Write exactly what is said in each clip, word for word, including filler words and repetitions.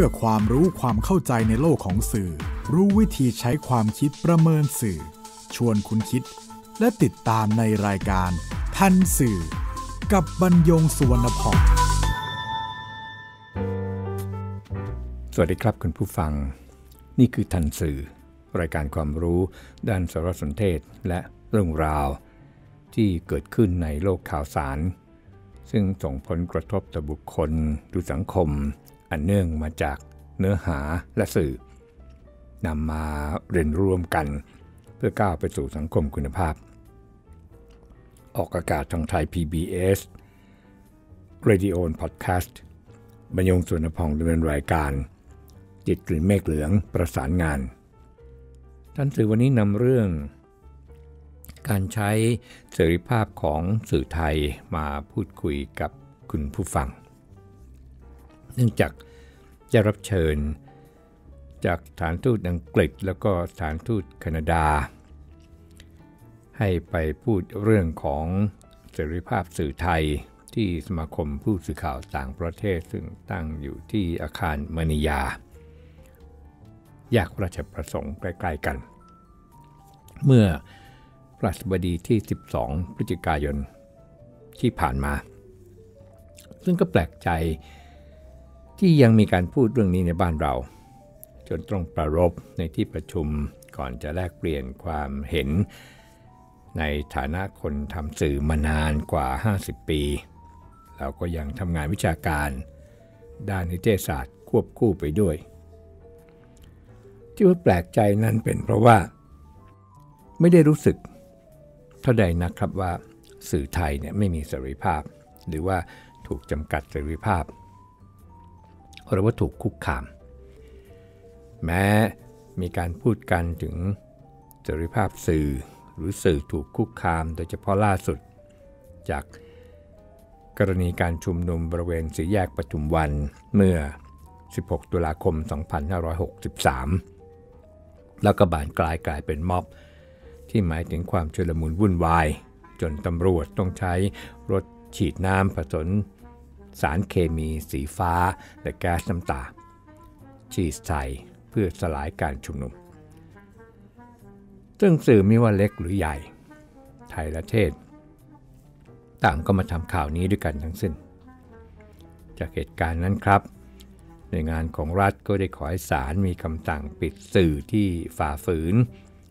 พื่อความรู้ความเข้าใจในโลกของสื่อรู้วิธีใช้ความคิดประเมินสื่อชวนคุณคิดและติดตามในรายการทันสื่อกับบรรยงสุวรรณพรสวัสดีครับคุณผู้ฟังนี่คือทันสื่อรายการความรู้ด้านสารสนเทศและเรื่องราวที่เกิดขึ้นในโลกข่าวสารซึ่งส่งผลกระทบต่อบุคคลหรือสังคมอันเนื่องมาจากเนื้อหาและสื่อนำมาเรียนร่วมกันเพื่อก้าวไปสู่สังคมคุณภาพออกอากาศทางไทย พี บี เอส Radio and Podcast บรรยงสุวรรณพงศ์ดำเนินรายการจิตกลิ่นเมฆเหลืองประสานงานท่านสื่อวันนี้นำเรื่องการใช้เสรีภาพของสื่อไทยมาพูดคุยกับคุณผู้ฟังเนื่องจากได้รับเชิญจากสถานทูตอังกฤษแล้วก็สถานทูตแคนาดาให้ไปพูดเรื่องของเสรีภาพสื่อไทยที่สมาคมผู้สื่อข่าวต่างประเทศซึ่งตั้งอยู่ที่อาคารมณียาแยกราชประสงค์ใกล้ๆกันเมื่อพฤหัสบดีที่สิบสองพฤศจิกายนที่ผ่านมาซึ่งก็แปลกใจที่ยังมีการพูดเรื่องนี้ในบ้านเราจนต้องประรบในที่ประชุมก่อนจะแลกเปลี่ยนความเห็นในฐานะคนทำสื่อมานานกว่าห้าสิบปีเราก็ยังทำงานวิชาการด้านนิเทศศาสตร์ควบคู่ไปด้วยที่ว่าแปลกใจนั้นเป็นเพราะว่าไม่ได้รู้สึกเท่าใดนะครับว่าสื่อไทยเนี่ยไม่มีเสรีภาพหรือว่าถูกจำกัดเสรีภาพหรือว่าถูกคุกคามแม้มีการพูดกันถึงเสรีภาพสื่อหรือสื่อถูกคุกคามโดยเฉพาะล่าสุดจากกรณีการชุมนุมบริเวณสี่แยกปทุมวันเมื่อสิบหกตุลาคมสองพันห้าร้อยหกสิบสามแล้วก็บานกลายกลายเป็นม็อบที่หมายถึงความชุลมุนวุ่นวายจนตำรวจต้องใช้รถฉีดน้ำผสมสารเคมีสีฟ้าและแก๊สน้ำตาฉีดใส่เพื่อสลายการชุมนุมซึ่งสื่อไม่ว่าเล็กหรือใหญ่ไทยและเทศต่างก็มาทำข่าวนี้ด้วยกันทั้งสิ้นจากเหตุการณ์นั้นครับหน่วยงานของรัฐก็ได้ขอให้ศาลมีคำสั่งปิดสื่อที่ฝ่าฝืน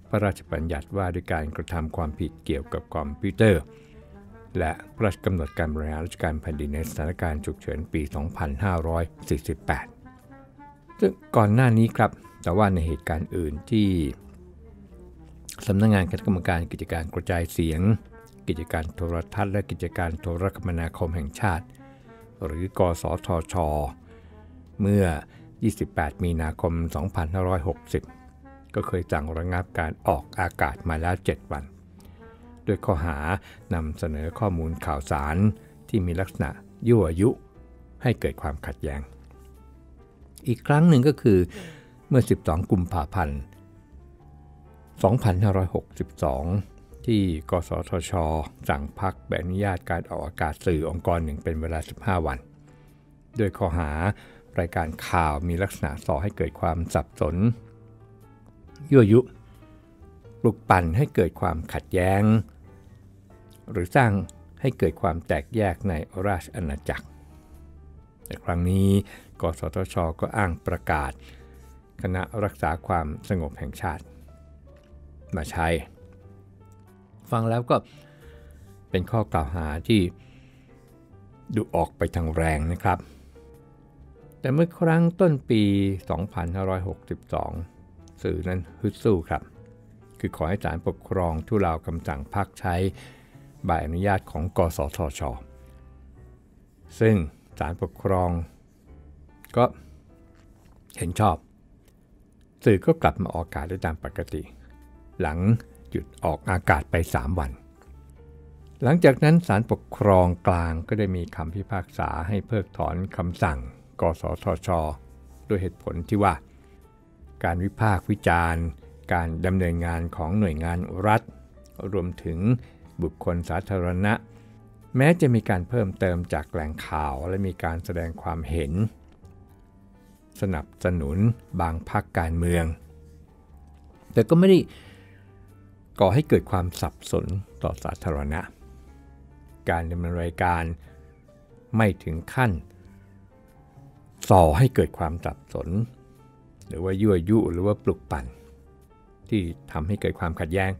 พระราชบัญญัติว่าด้วยการกระทำความผิดเกี่ยวกับคอมพิวเตอร์และพระราชกำหนดการบริหารราชการแผ่นดินในสถานการณ์ฉุกเฉินปีสองพันห้าร้อยสี่สิบแปดซึ่งก่อนหน้านี้ครับแต่ว่าในเหตุการณ์อื่นที่สำนักงานคณะกรรมการกิจการกระจายเสียงกิจการโทรทัศน์และกิจการโทรคมนาคมแห่งชาติหรือกสทช.เมื่อยี่สิบแปดมีนาคมสองพันห้าร้อยหกสิบก็เคยสั่งระงับการออกอากาศมาแล้วเจ็ดวันด้วยข้อหานำเสนอข้อมูลข่าวสารที่มีลักษณะยั่วยุให้เกิดความขัดแย้งอีกครั้งหนึ่งก็คือเมื่อสิบสองกุมภาพันธ์สองพันห้าร้อยหกสิบสองที่กสทช.สั่งพักใบอนุญาตการออกอากาศสื่อองค์กรหนึ่งเป็นเวลาสิบห้าวันด้วยข้อหารายการข่าวมีลักษณะส่อให้เกิดความสับสนยั่วยุปลุกปั่นให้เกิดความขัดแย้งหรือสร้างให้เกิดความแตกแยกในราชอาณาจักรแต่ครั้งนี้กสทช.ก็อ้างประกาศคณะรักษาความสงบแห่งชาติมาใช้ฟังแล้วก็เป็นข้อกล่าวหาที่ดูออกไปทางแรงนะครับแต่เมื่อครั้งต้นปีสองพันห้าร้อยหกสิบสองสื่อนั้นฮึดสู้ครับคือขอให้ศาลปกครองทุเลาคำสั่งพักใช้ใบอนุญาตของกสทช.ซึ่งศาลปกครองก็เห็นชอบสื่อก็กลับมาออกอากาศได้ตามปกติหลังหยุดออกอากาศไปสามวันหลังจากนั้นศาลปกครองกลางก็ได้มีคำพิพากษาให้เพิกถอนคำสั่งกสทช.ด้วยเหตุผลที่ว่าการวิพากษ์วิจารณ์การดำเนินงานของหน่วยงานรัฐรวมถึงบุคคลสาธารณะแม้จะมีการเพิ่มเติมจากแหล่งข่าวและมีการแสดงความเห็น สนับสนุนบางพรรคการเมืองแต่ก็ไม่ได้ก่อให้เกิดความสับสนต่อสาธารณะการดำเนินรายการไม่ถึงขั้นส่อให้เกิดความสับสนหรือว่ายั่วยุหรือว่าปลุกปั่นที่ทำให้เกิดความขัดแย้ง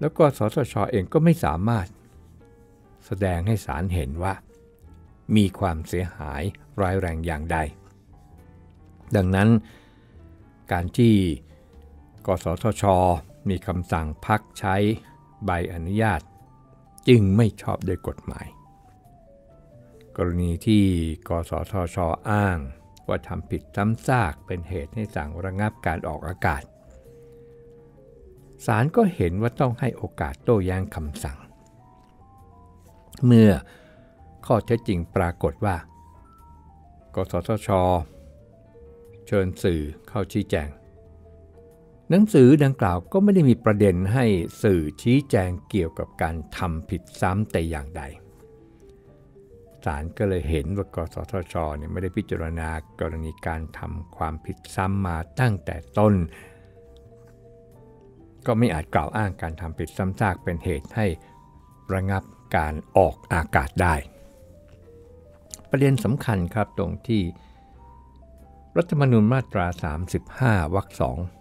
แล้วก็สสช.เองก็ไม่สามารถแสดงให้ศาลเห็นว่ามีความเสียหายร้ายแรงอย่างใดดังนั้นการที่กสทช.มีคำสั่งพักใช้ใบอนุญาตจึงไม่ชอบด้วยกฎหมายกรณีที่กสทช.อ้างว่าทำผิดซ้ำซากเป็นเหตุให้สั่งระงับการออกอากาศศาลก็เห็นว่าต้องให้โอกาสโต้แย้งคำสั่งเมื่อข้อเท็จจริงปรากฏว่ากสทช.เชิญสื่อเข้าชี้แจงหนังสือดังกล่าวก็ไม่ได้มีประเด็นให้สื่อชี้แจงเกี่ยวกับการทำผิดซ้ำแต่อย่างใดศาลก็เลยเห็นว่ากสทช.เนี่ยไม่ได้พิจารณากรณีการทำความผิดซ้ำมาตั้งแต่ต้นก็ไม่อาจกล่าวอ้างการทำผิดซ้ำซากเป็นเหตุให้ระงับการออกอากาศได้ประเด็นสำคัญครับตรงที่รัฐธรรมนูญมาตราสามสิบห้าวรรคสองวรรคสอง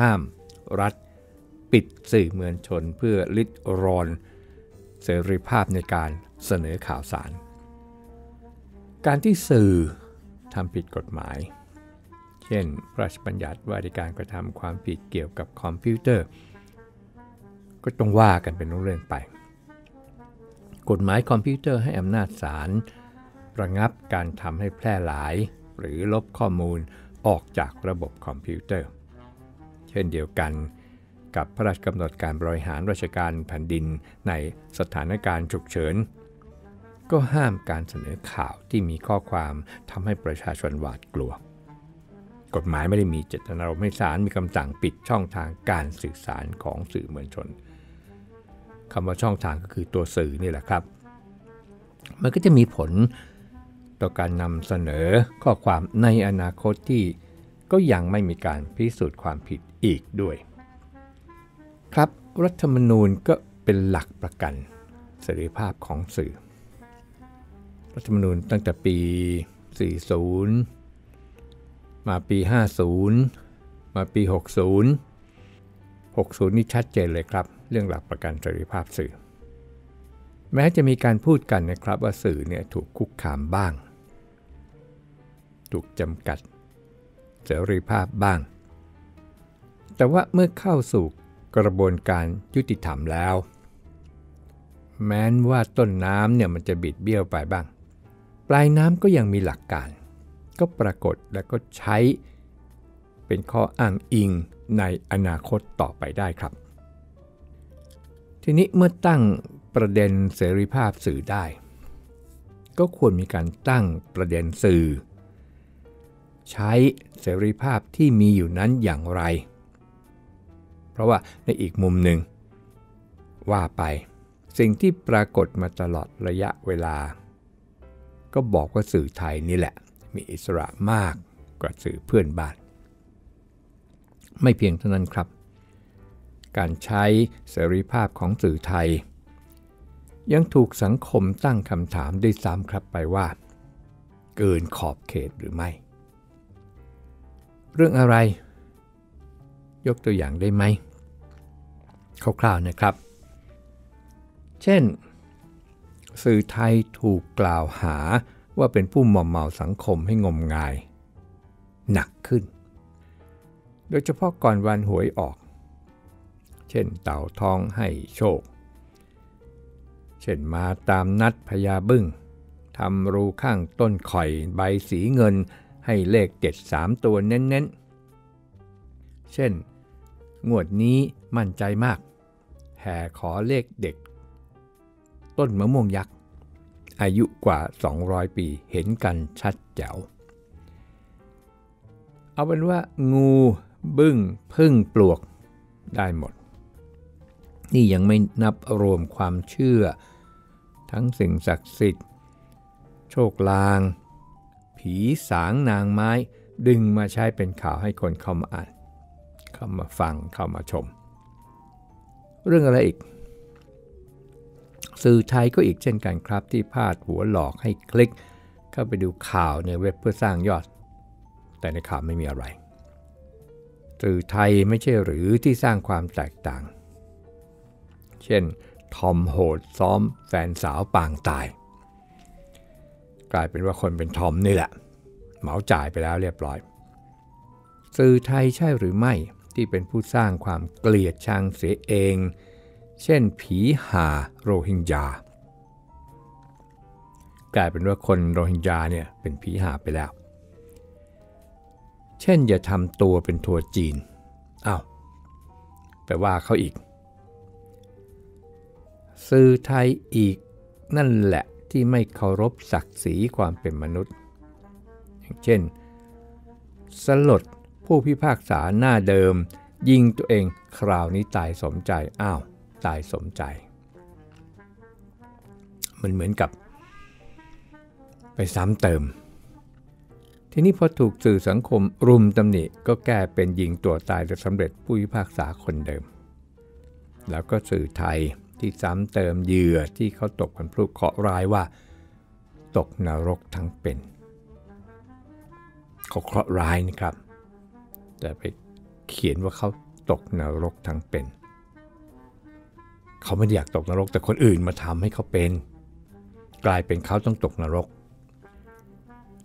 ห้ามรัฐปิดสื่อมวลชนเพื่อลิดรอนเสรีภาพในการเสนอข่าวสารการที่สื่อทำผิดกฎหมายเช่นพระราชบัญญัติว่าด้วยการกระทำความผิดเกี่ยวกับคอมพิวเตอร์ก็ต้องว่ากันเป็นเรื่องไปกฎหมายคอมพิวเตอร์ให้อำนาจศาลระงับการทำให้แพร่หลายหรือลบข้อมูลออกจากระบบคอมพิวเตอร์เช่นเดียวกันกับพระราชกำหนดการบริหารราชการแผ่นดินในสถานการณ์ฉุกเฉินก็ห้ามการเสนอข่าวที่มีข้อความทำให้ประชาชนหวาดกลัวกฎหมายไม่ได้มีเจตนารมณ์ให้ศาลมีคำสั่งปิดช่องทางการสื่อสารของสื่อมวลชนคำว่าช่องทางก็คือตัวสื่อนี่แหละครับมันก็จะมีผลต่อการนำเสนอข้อความในอนาคตที่ก็ยังไม่มีการพิสูจน์ความผิดอีกด้วยครับรัฐธรรมนูญก็เป็นหลักประกันเสรีภาพของสื่อรัฐธรรมนูญตั้งแต่ปีสี่สิบมาปีห้าสิบมาปีหกสิบ หกสิบนี่ชัดเจนเลยครับเรื่องหลักประกันเสรีภาพสื่อแม้จะมีการพูดกันนะครับว่าสื่อเนี่ยถูกคุกคามบ้างถูกจำกัดเสรีภาพบ้างแต่ว่าเมื่อเข้าสู่กระบวนการยุติธรรมแล้วแม้นว่าต้นน้ำเนี่ยมันจะบิดเบี้ยวไปบ้างปลายน้ำก็ยังมีหลักการก็ปรากฏและก็ใช้เป็นข้ออ้างอิงในอนาคตต่อไปได้ครับทีนี้เมื่อตั้งประเด็นเสรีภาพสื่อได้ก็ควรมีการตั้งประเด็นสื่อใช้เสรีภาพที่มีอยู่นั้นอย่างไรเพราะว่าในอีกมุมหนึ่งว่าไปสิ่งที่ปรากฏมาตลอดระยะเวลาก็บอกว่าสื่อไทยนี่แหละมีอิสระมากกว่าสื่อเพื่อนบ้านไม่เพียงเท่านั้นครับการใช้เสรีภาพของสื่อไทยยังถูกสังคมตั้งคำถามด้วยซ้ำครับไปว่าเกินขอบเขตหรือไม่เรื่องอะไรยกตัวอย่างได้ไหมคร่าวๆนะครับเช่นสื่อไทยถูกกล่าวหาว่าเป็นผู้มอมเมาสังคมให้งมงายหนักขึ้นโดยเฉพาะก่อนวันหวยออกเช่นเต่าทองให้โชคเช่นมาตามนัดพญาบึ้งทำรูข้างต้นข่อยใบสีเงินให้เลขเจ็ดสามตัวเน้นๆเช่นงวดนี้มั่นใจมากแห่ขอเลขเด็กต้นมะม่วงยักษ์อายุกว่าสองร้อยปีเห็นกันชัดแจ๋วเอาเป็นว่างูบึ้งพึ่งปลวกได้หมดนี่ยังไม่นับรวมความเชื่อทั้งสิ่งศักดิ์สิทธิ์โชคลาง ผีสางนางไม้ดึงมาใช้เป็นข่าวให้คนเข้ามาอ่านเข้ามาฟังเข้ามาชมเรื่องอะไรอีกสื่อไทยก็อีกเช่นกันครับที่พาดหัวหลอกให้คลิกเข้าไปดูข่าวในเว็บเพื่อสร้างยอดแต่ในข่าวไม่มีอะไรสื่อไทยไม่ใช่หรือที่สร้างความแตกต่างเช่นทอมโหดซ้อมแฟนสาวปางตายกลายเป็นว่าคนเป็นทอมนี่แหละเหมาจ่ายไปแล้วเรียบร้อยสื่อไทยใช่หรือไม่ที่เป็นผู้สร้างความเกลียดชังเสียเองเช่นผีห่าโรฮิงญากลายเป็นว่าคนโรฮิงญาเนี่ยเป็นผีห่าไปแล้วเช่นอย่าทำตัวเป็นทัวร์จีนอ้าวไปว่าเขาอีกสื่อไทยอีกนั่นแหละที่ไม่เคารพศักดิ์ศรีความเป็นมนุษย์อย่างเช่นสลดผู้พิพากษาหน้าเดิมยิงตัวเองคราวนี้ตายสมใจอ้าวตายสมใจมันเหมือนกับไปซ้ำเติมทีนี้พอถูกสื่อสังคมรุมตำหนิก็แก้เป็นยิงตัวตายแต่สำเร็จผู้พิพากษาคนเดิมแล้วก็สื่อไทยที่ซ้ำเติมเหยื่อที่เขาตกเป็นผู้เคราะห์ร้ายว่าตกนรกทั้งเป็นเขาเคราะห์ร้ายนะครับแต่ไปเขียนว่าเขาตกนรกทั้งเป็นเขาไม่อยากตกนรกแต่คนอื่นมาทำให้เขาเป็นกลายเป็นเขาต้องตกนรก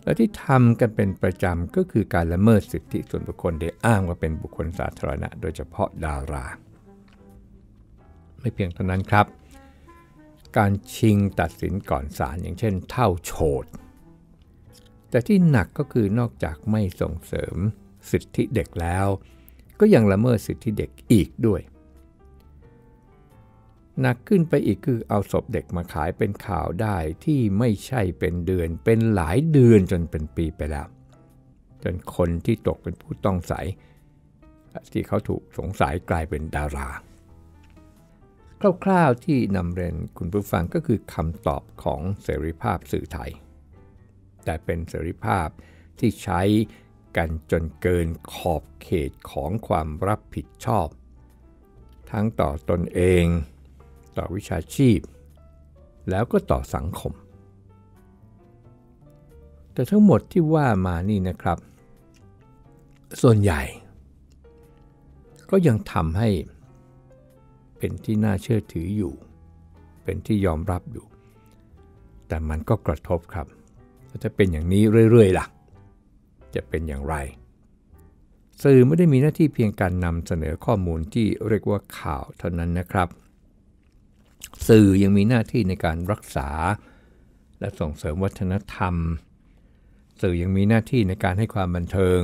และที่ทำกันเป็นประจำก็คือการละเมิดสิทธิส่วนบุคคลโดยอ้างว่าเป็นบุคคลสาธารณะโดยเฉพาะดาราไม่เพียงเท่านั้นครับการชิงตัดสินก่อนศาลอย่างเช่นเท่าโฉดแต่ที่หนักก็คือนอกจากไม่ส่งเสริมสิทธิเด็กแล้วก็ยังละเมิดสิทธิเด็กอีกด้วยหนักขึ้นไปอีกคือเอาศพเด็กมาขายเป็นข่าวได้ที่ไม่ใช่เป็นเดือนเป็นหลายเดือนจนเป็นปีไปแล้วจนคนที่ตกเป็นผู้ต้องสงสัยที่เขาถูกสงสัยกลายเป็นดาราคร่าวๆที่นำเรียนคุณผู้ฟังก็คือคำตอบของเสรีภาพสื่อไทยแต่เป็นเสรีภาพที่ใช้กันจนเกินขอบเขตของความรับผิดชอบทั้งต่อตนเองต่อวิชาชีพแล้วก็ต่อสังคมแต่ทั้งหมดที่ว่ามานี่นะครับส่วนใหญ่ก็ยังทำให้เป็นที่น่าเชื่อถืออยู่เป็นที่ยอมรับอยู่แต่มันก็กระทบครับจะเป็นอย่างนี้เรื่อยๆล่ะจะเป็นอย่างไรสื่อไม่ได้มีหน้าที่เพียงการนำเสนอข้อมูลที่เรียกว่าข่าวเท่านั้นนะครับสื่อยังมีหน้าที่ในการรักษาและส่งเสริมวัฒนธรรมสื่อยังมีหน้าที่ในการให้ความบันเทิง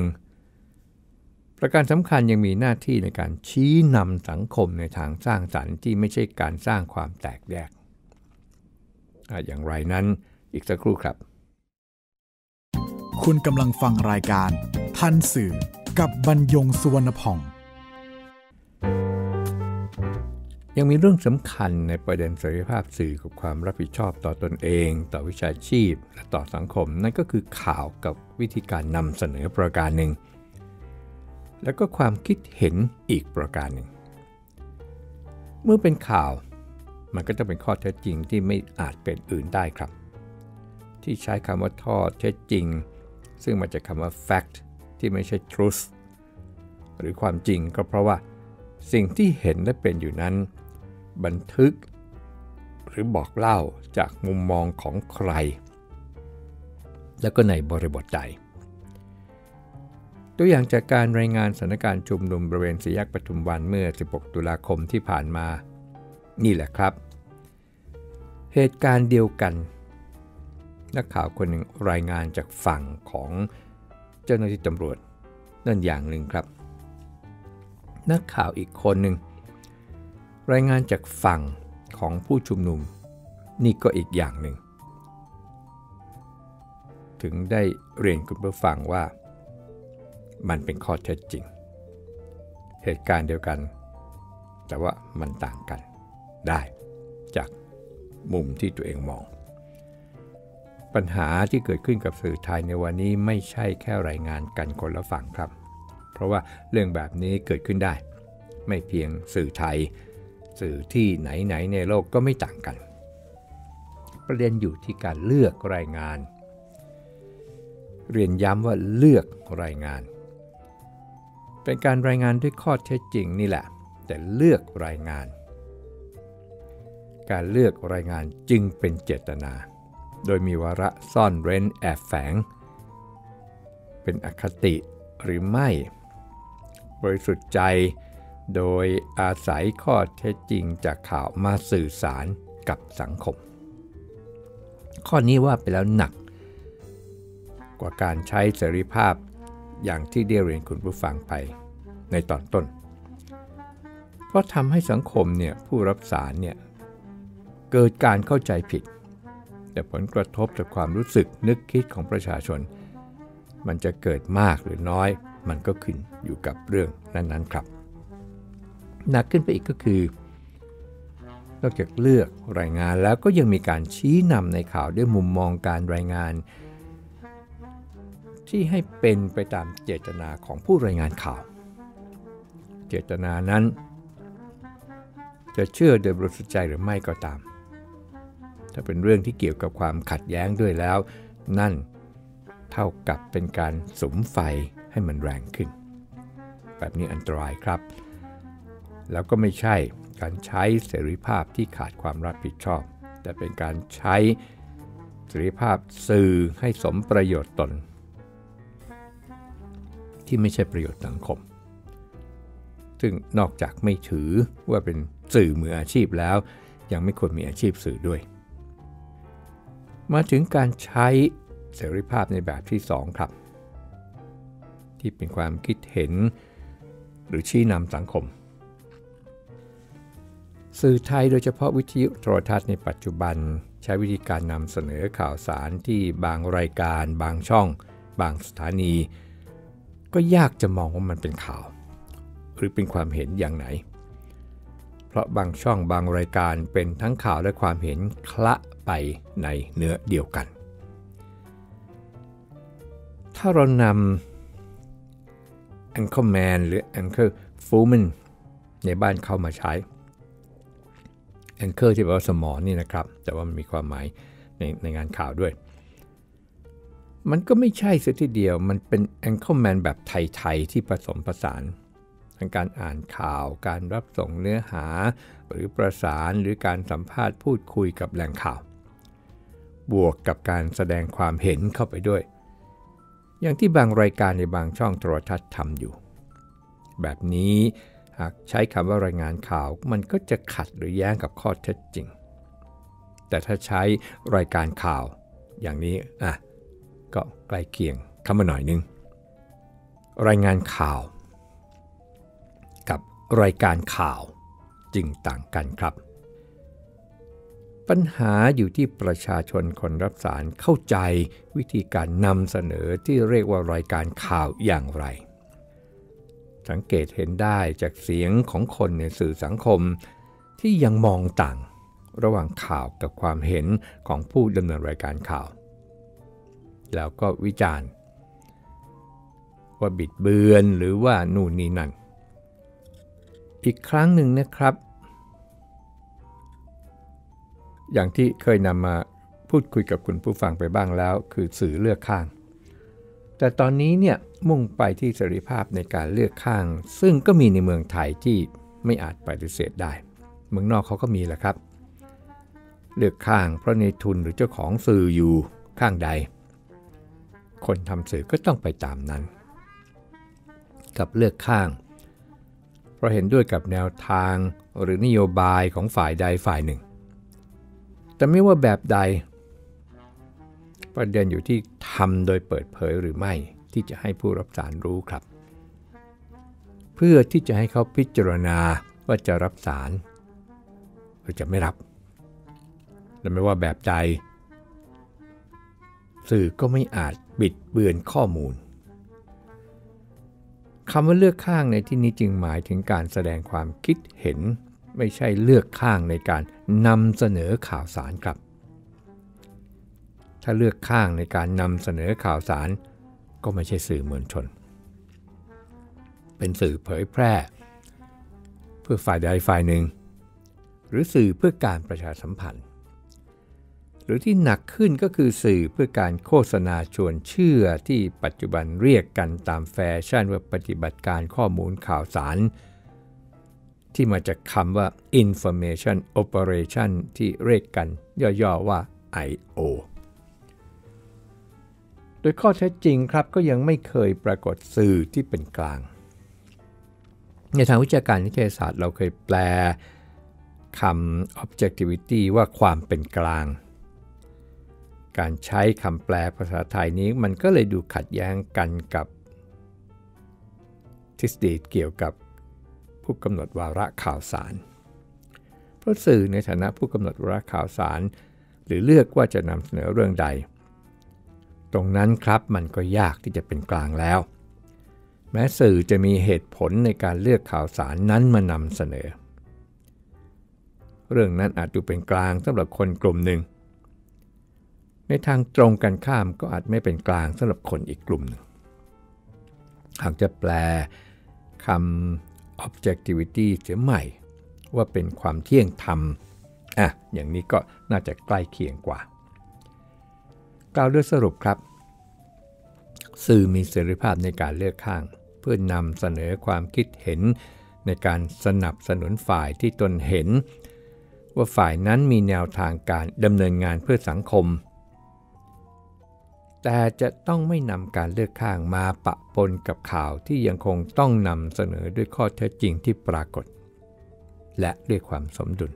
ประการสำคัญยังมีหน้าที่ในการชี้นำสังคมในทางสร้างสรรค์ที่ไม่ใช่การสร้างความแตกแยกอย่างไรนั้นอีกสักครู่ครับคุณกำลังฟังรายการทันสื่อกับบรรยงสุวรรณพองยังมีเรื่องสำคัญในประเด็นเสรีภาพสื่อกับความรับผิดชอบต่อตนเองต่อวิชาชีพและต่อสังคมนั่นก็คือข่าวกับวิธีการนำเสนอประการหนึ่งแล้วก็ความคิดเห็นอีกประการหนึ่งเมื่อเป็นข่าวมันก็จะเป็นข้อเท็จจริงที่ไม่อาจเป็นอื่นได้ครับที่ใช้คำว่าข้อเท็จจริงซึ่งมาจากคำว่า fact ที่ไม่ใช่ truth หรือความจริงก็เพราะว่าสิ่งที่เห็นและเป็นอยู่นั้นบันทึกหรือบอกเล่าจากมุมมองของใครแล้วก็ในบริบทใดตัวอย่างจากการรายงานสถานการณ์ชุมนุมบริเวณสี่แยกปทุมวันเมื่อสิบหกตุลาคมที่ผ่านมานี่แหละครับเหตุการณ์เดียวกันนักข่าวคนหนึ่งรายงานจากฝั่งของเจ้าหน้าที่ตำรวจนั่นอย่างหนึ่งครับนักข่าวอีกคนหนึ่งรายงานจากฝั่งของผู้ชุมนุมนี่ก็อีกอย่างหนึ่งถึงได้เรียนคุณผู้ฟังว่ามันเป็นข้อเท็จจริงเหตุการณ์เดียวกันแต่ว่ามันต่างกันได้จากมุมที่ตัวเองมอง ปัญหาที่เกิดขึ้นกับสื่อไทยในวันนี้ไม่ใช่แค่รายงานกันคนละฝั่งครับเพราะว่าเรื่องแบบนี้เกิดขึ้นได้ไม่เพียงสื่อไทยสื่อที่ไหนๆในโลกก็ไม่ต่างกันประเด็นอยู่ที่การเลือกรายงานเรียนย้ำว่าเลือกรายงานเป็นการรายงานด้วยข้อเท็จจริงนี่แหละแต่เลือกรายงานการเลือกรายงานจึงเป็นเจตนาโดยมีวาระซ่อนเร้นแอบแฝงเป็นอคติหรือไม่บริสุทธิ์ใจโดยอาศัยข้อเท็จจริงจากข่าวมาสื่อสารกับสังคมข้อนี้ว่าไปแล้วหนักกว่าการใช้เสรีภาพอย่างที่ได้เรียนคุณผู้ฟังไปในตอนต้นเพราะทำให้สังคมเนี่ยผู้รับสารเนี่ยเกิดการเข้าใจผิดแต่ผลกระทบจากความรู้สึกนึกคิดของประชาชนมันจะเกิดมากหรือน้อยมันก็ขึ้นอยู่กับเรื่องนั้นๆครับหนักขึ้นไปอีกก็คือนอกจากเลือกรายงานแล้วก็ยังมีการชี้นำในข่าวด้วยมุมมองการรายงานที่ให้เป็นไปตามเจตนาของผู้รายงานข่าวเจตนานั้นจะเชื่อโดยบริสุทธิ์ใจหรือไม่ก็ตามถ้าเป็นเรื่องที่เกี่ยวกับความขัดแย้งด้วยแล้วนั่นเท่ากับเป็นการสุมไฟให้มันแรงขึ้นแบบนี้อันตรายครับแล้วก็ไม่ใช่การใช้เสรีภาพที่ขาดความรับผิดชอบแต่เป็นการใช้เสรีภาพสื่อให้สมประโยชน์ตนที่ไม่ใช่ประโยชน์สังคมซึ่งนอกจากไม่ถือว่าเป็นสื่อมืออาชีพแล้วยังไม่ควรมีอาชีพสื่อด้วยมาถึงการใช้เสรีภาพในแบบที่สองครับที่เป็นความคิดเห็นหรือชี้นำสังคมสื่อไทยโดยเฉพาะวิทยุโทรทัศน์ในปัจจุบันใช้วิธีการนำเสนอข่าวสารที่บางรายการบางช่องบางสถานีก็ยากจะมองว่ามันเป็นข่าวหรือเป็นความเห็นอย่างไหนเพราะบางช่องบางรายการเป็นทั้งข่าวและความเห็นคละไปในเนื้อเดียวกันถ้าเรานำ Anchor Man หรือ Anchor Woman ในบ้านเข้ามาใช้ Anchor ที่แปลว่าสมอนี่นะครับแต่ว่ามันมีความหมายในในงานข่าวด้วยมันก็ไม่ใช่ซะทีเดียวมันเป็น Anchor Man แบบไทยๆที่ผสมผสานทั้งการอ่านข่าวการรับส่งเนื้อหาหรือประสานหรือการสัมภาษณ์พูดคุยกับแหล่งข่าวบวกกับการแสดงความเห็นเข้าไปด้วยอย่างที่บางรายการในบางช่องโทรทัศน์ทำอยู่แบบนี้หากใช้คำว่ารายงานข่าวมันก็จะขัดหรือแย้งกับข้อเท็จจริงแต่ถ้าใช้รายการข่าวอย่างนี้อ่ะก็ใกล้เคียงเข้ามาหน่อยนึงรายงานข่าวกับรายการข่าวจึงต่างกันครับปัญหาอยู่ที่ประชาชนคนรับสารเข้าใจวิธีการนำเสนอที่เรียกว่ารายการข่าวอย่างไรสังเกตเห็นได้จากเสียงของคนในสื่อสังคมที่ยังมองต่างระหว่างข่าวกับความเห็นของผู้ดำเนินรายการข่าวแล้วก็วิจารณ์ว่าบิดเบือนหรือว่านู่นนี่นั่นอีกครั้งหนึ่งนะครับอย่างที่เคยนำมาพูดคุยกับคุณผู้ฟังไปบ้างแล้วคือสื่อเลือกข้างแต่ตอนนี้เนี่ยมุ่งไปที่เสรีภาพในการเลือกข้างซึ่งก็มีในเมืองไทยที่ไม่อาจปฏิเสธได้เมืองนอกเขาก็มีแหละครับเลือกข้างเพราะในทุนหรือเจ้าของสื่ออยู่ข้างใดคนทำสื่อก็ต้องไปตามนั้นกับเลือกข้างเพราะเห็นด้วยกับแนวทางหรือนโยบายของฝ่ายใดฝ่ายหนึ่งแต่ไม่ว่าแบบใดประเด็นอยู่ที่ทำโดยเปิดเผยหรือไม่ที่จะให้ผู้รับสารรู้ครับเพื่อที่จะให้เขาพิจารณาว่าจะรับสารหรือจะไม่รับและไม่ว่าแบบใดสื่อก็ไม่อาจบิดเบือนข้อมูลคำว่าเลือกข้างในที่นี้จึงหมายถึงการแสดงความคิดเห็นไม่ใช่เลือกข้างในการนำเสนอข่าวสารครับ ถ้าเลือกข้างในการนำเสนอข่าวสารก็ไม่ใช่สื่อมวลชนเป็นสื่อเผยแพร่เพื่อฝ่ายใดฝ่ายหนึ่งหรือสื่อเพื่อการประชาสัมพันธ์หรือที่หนักขึ้นก็คือสื่อเพื่อการโฆษณาชวนเชื่อที่ปัจจุบันเรียกกันตามแฟชั่นว่าปฏิบัติการข้อมูลข่าวสารที่มาจากคำว่า information operation ที่เรียกกันย่อๆว่า ไอ โอ โดยข้อเท็จจริงครับก็ยังไม่เคยปรากฏสื่อที่เป็นกลางในทางวิชาการนิเทศศาสตร์เราเคยแปลคำ objectivity ว่าความเป็นกลางการใช้คำแปลภาษาไทยนี้มันก็เลยดูขัดแย้งกันกับทฤษฎีเกี่ยวกับผู้กำหนดวาระข่าวสารเพราะสื่อในฐานะผู้กำหนดวาระข่าวสารหรือเลือกว่าจะนำเสนอเรื่องใดตรงนั้นครับมันก็ยากที่จะเป็นกลางแล้วแม้สื่อจะมีเหตุผลในการเลือกข่าวสารนั้นมานำเสนอเรื่องนั้นอาจดูเป็นกลางสำหรับคนกลุ่มหนึ่งในทางตรงกันข้ามก็อาจไม่เป็นกลางสำหรับคนอีกกลุ่มหนึ่งหากจะแปลคำ objectivity เสียใหม่ว่าเป็นความเที่ยงธรรมอ่ะอย่างนี้ก็น่าจะใกล้เคียงกว่ากล่าวด้วยสรุปครับสื่อมีเสรีภาพในการเลือกข้างเพื่อนำเสนอความคิดเห็นในการสนับสนุนฝ่ายที่ตนเห็นว่าฝ่ายนั้นมีแนวทางการดำเนินงานเพื่อสังคมแต่จะต้องไม่นำการเลือกข้างมาปะปนกับข่าวที่ยังคงต้องนำเสนอด้วยข้อเท็จจริงที่ปรากฏและด้วยความสมดุล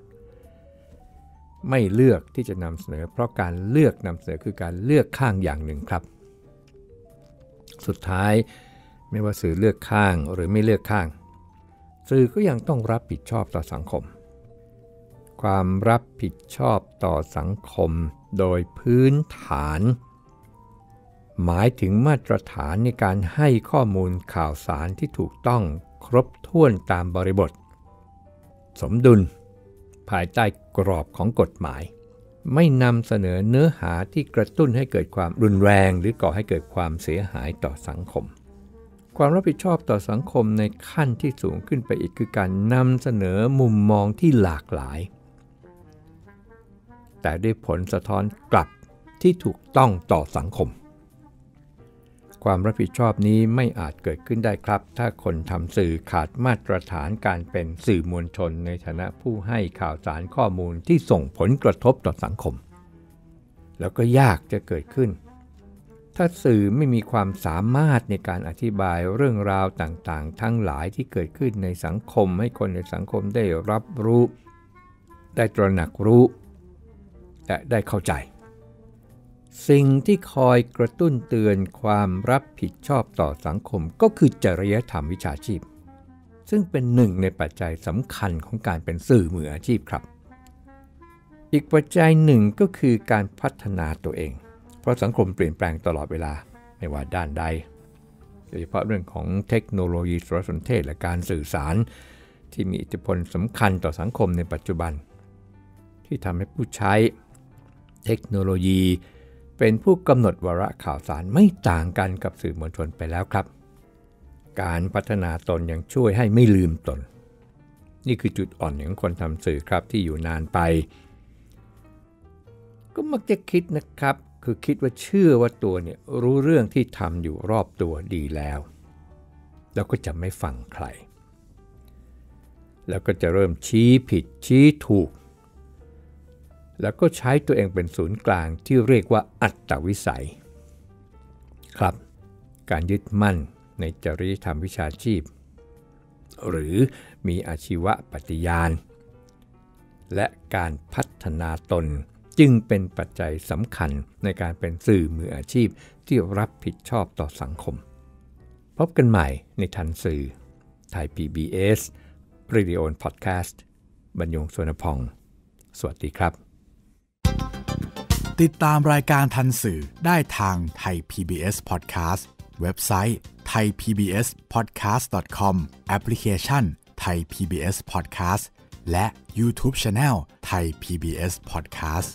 ไม่เลือกที่จะนำเสนอเพราะการเลือกนำเสนอคือการเลือกข้างอย่างหนึ่งครับสุดท้ายไม่ว่าสื่อเลือกข้างหรือไม่เลือกข้างสื่อก็ยังต้องรับผิดชอบต่อสังคมความรับผิดชอบต่อสังคมโดยพื้นฐานหมายถึงมาตรฐานในการให้ข้อมูลข่าวสารที่ถูกต้องครบถ้วนตามบริบทสมดุลภายใต้กรอบของกฎหมายไม่นำเสนอเนื้อหาที่กระตุ้นให้เกิดความรุนแรงหรือก่อให้เกิดความเสียหายต่อสังคมความรับผิดชอบต่อสังคมในขั้นที่สูงขึ้นไปอีกคือการนำเสนอมุมมองที่หลากหลายแต่ด้วยผลสะท้อนกลับที่ถูกต้องต่อสังคมความรับผิดชอบนี้ไม่อาจเกิดขึ้นได้ครับถ้าคนทำสื่อขาดมาตรฐานการเป็นสื่อมวลชนในฐานะผู้ให้ข่าวสารข้อมูลที่ส่งผลกระทบต่อสังคมแล้วก็ยากจะเกิดขึ้นถ้าสื่อไม่มีความสามารถในการอธิบายเรื่องราวต่างๆทั้งหลายที่เกิดขึ้นในสังคมให้คนในสังคมได้รับรู้ได้ตระหนักรู้และได้เข้าใจสิ่งที่คอยกระตุ้นเตือนความรับผิดชอบต่อสังคมก็คือจริยธรรมวิชาชีพซึ่งเป็นหนึ่งในปัจจัยสำคัญของการเป็นสื่อมืออาชีพครับอีกปัจจัยหนึ่งก็คือการพัฒนาตัวเองเพราะสังคมเปลี่ยนแปลงตลอดเวลาไม่ว่าด้านใดโดยเฉพาะเรื่องของเทคโนโลยีสารสนเทศและการสื่อสารที่มีอิทธิพลสำคัญต่อสังคมในปัจจุบันที่ทำให้ผู้ใช้เทคโนโลยีเป็นผู้กำหนดวาระข่าวสารไม่ต่างกันกับสื่อมวลชนไปแล้วครับการพัฒนาตนยังช่วยให้ไม่ลืมตนนี่คือจุดอ่อนของคนทำสื่อครับที่อยู่นานไปก็มักจะคิดนะครับคือคิดว่าเชื่อว่าตัวเนี่ยรู้เรื่องที่ทำอยู่รอบตัวดีแล้วแล้วก็จะไม่ฟังใครแล้วก็จะเริ่มชี้ผิดชี้ถูกแล้วก็ใช้ตัวเองเป็นศูนย์กลางที่เรียกว่าอัตวิสัยครับการยึดมั่นในจริยธรรมวิชาชีพหรือมีอาชีวปฏิญาณและการพัฒนาตนจึงเป็นปัจจัยสำคัญในการเป็นสื่อมืออาชีพที่รับผิดชอบต่อสังคมพบกันใหม่ในทันสื่อไทย พี บี เอส Radio and Podcast บรรยง สวนพงศ์สวัสดีครับติดตามรายการทันสื่อได้ทาง Thai พี บี เอส Podcast เว็บไซต์ ไทย พี บี เอส พอดแคสต์ ดอท คอม แอปพลิเคชัน Thai พี บี เอส Podcast และ YouTube Channel Thai พี บี เอส Podcast